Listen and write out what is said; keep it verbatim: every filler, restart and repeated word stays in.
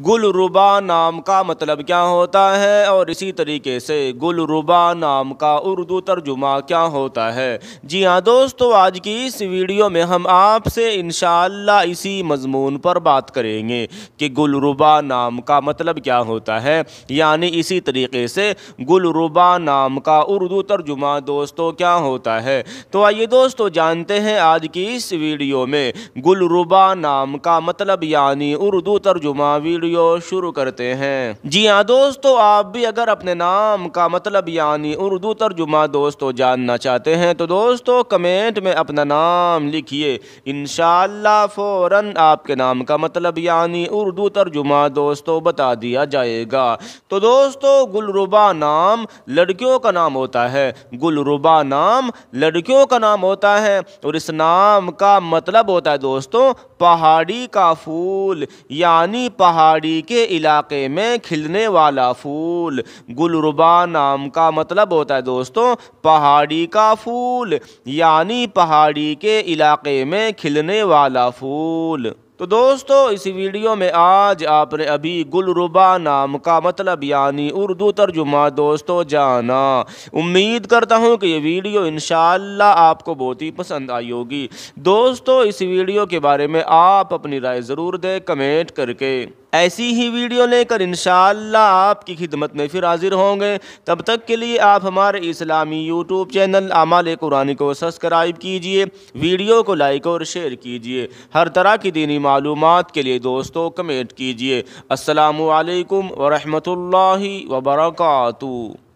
गुलरुबा नाम का मतलब क्या होता है और इसी तरीके से गुलरुबा नाम का उर्दू तर्जुमा क्या होता है। जी हाँ दोस्तों, आज की इस वीडियो में हम आपसे इंशाअल्लाह इसी मजमून पर बात करेंगे कि गुलरुबा नाम का मतलब क्या होता है, यानी इसी तरीके से गुलरुबा नाम का उर्दू तर्जुमा दोस्तों क्या होता है। तो आइए दोस्तों जानते हैं आज की इस वीडियो में गुलरुबा नाम का मतलब यानी उर्दू तर्जुमा। वीडियो शुरू करते हैं। जी हाँ दोस्तों, आप भी अगर अपने नाम का मतलब यानी उर्दू तर्जुमा दोस्तों जानना चाहते हैं तो दोस्तों कमेंट में अपना नाम लिखिए, इंशाअल्लाह फौरन आपके नाम का मतलब यानी उर्दू तर्जुमा दोस्तों बता दिया जाएगा। तो दोस्तों गुलरुबा नाम लड़कियों का नाम होता है, गुलरुबा नाम लड़कियों का नाम होता है और इस नाम का मतलब होता है दोस्तों पहाड़ी का फूल, यानी पहाड़ी के इलाके में खिलने वाला फूल। गुलरुबा नाम का मतलब होता है दोस्तों पहाड़ी का फूल, यानी पहाड़ी के इलाके में खिलने वाला फूल। तो दोस्तों इस वीडियो में आज आपने अभी गुलरुबा नाम का मतलब यानी उर्दू तर्जुमा दोस्तों जाना। उम्मीद करता हूं कि ये वीडियो इंशाअल्लाह आपको बहुत ही पसंद आई होगी। दोस्तों इस वीडियो के बारे में आप अपनी राय ज़रूर दें कमेंट करके। ऐसी ही वीडियो लेकर इंशाअल्लाह आपकी खिदमत में फिर हाजिर होंगे। तब तक के लिए आप हमारे इस्लामी यूट्यूब चैनल आमाले कुरानी को सब्सक्राइब कीजिए, वीडियो को लाइक और शेयर कीजिए। हर तरह की दीनी मालूमात के लिए दोस्तों कमेंट कीजिए। अस्सलामु अलैकुम व रहमतुल्लाहि व बरकातहू।